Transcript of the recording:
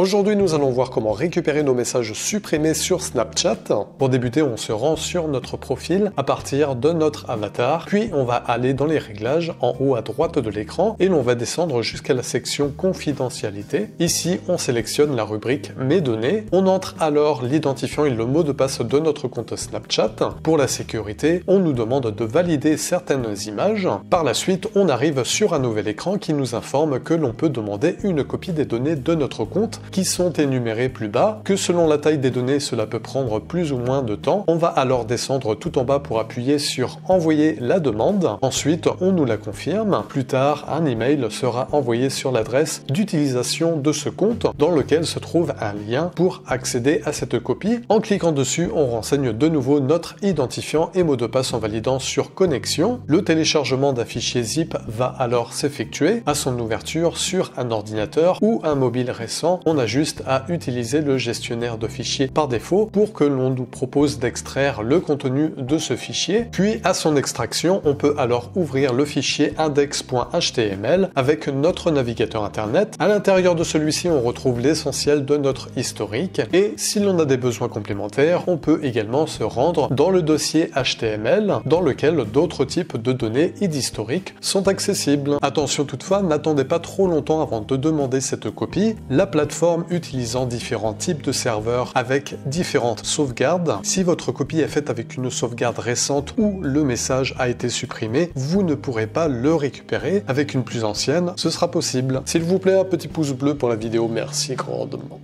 Aujourd'hui, nous allons voir comment récupérer nos messages supprimés sur Snapchat. Pour débuter, on se rend sur notre profil à partir de notre avatar, puis on va aller dans les réglages en haut à droite de l'écran et l'on va descendre jusqu'à la section confidentialité. Ici, on sélectionne la rubrique mes données. On entre alors l'identifiant et le mot de passe de notre compte Snapchat. Pour la sécurité, on nous demande de valider certaines images. Par la suite, on arrive sur un nouvel écran qui nous informe que l'on peut demander une copie des données de notre compte qui sont énumérées plus bas, que selon la taille des données, cela peut prendre plus ou moins de temps. On va alors descendre tout en bas pour appuyer sur envoyer la demande. Ensuite, on nous la confirme. Plus tard, un email sera envoyé sur l'adresse d'utilisation de ce compte dans lequel se trouve un lien pour accéder à cette copie. En cliquant dessus, on renseigne de nouveau notre identifiant et mot de passe en validant sur connexion. Le téléchargement d'un fichier zip va alors s'effectuer. À son ouverture sur un ordinateur ou un mobile récent, on a juste à utiliser le gestionnaire de fichiers par défaut pour que l'on nous propose d'extraire le contenu de ce fichier. Puis à son extraction, on peut alors ouvrir le fichier index.html avec notre navigateur internet. À l'intérieur de celui-ci, on retrouve l'essentiel de notre historique et si l'on a des besoins complémentaires, on peut également se rendre dans le dossier HTML dans lequel d'autres types de données et d'historique sont accessibles. Attention toutefois, n'attendez pas trop longtemps avant de demander cette copie. La plateforme utilisant différents types de serveurs avec différentes sauvegardes. Si votre copie est faite avec une sauvegarde récente où le message a été supprimé, vous ne pourrez pas le récupérer. Avec une plus ancienne, ce sera possible. S'il vous plaît, un petit pouce bleu pour la vidéo, merci grandement.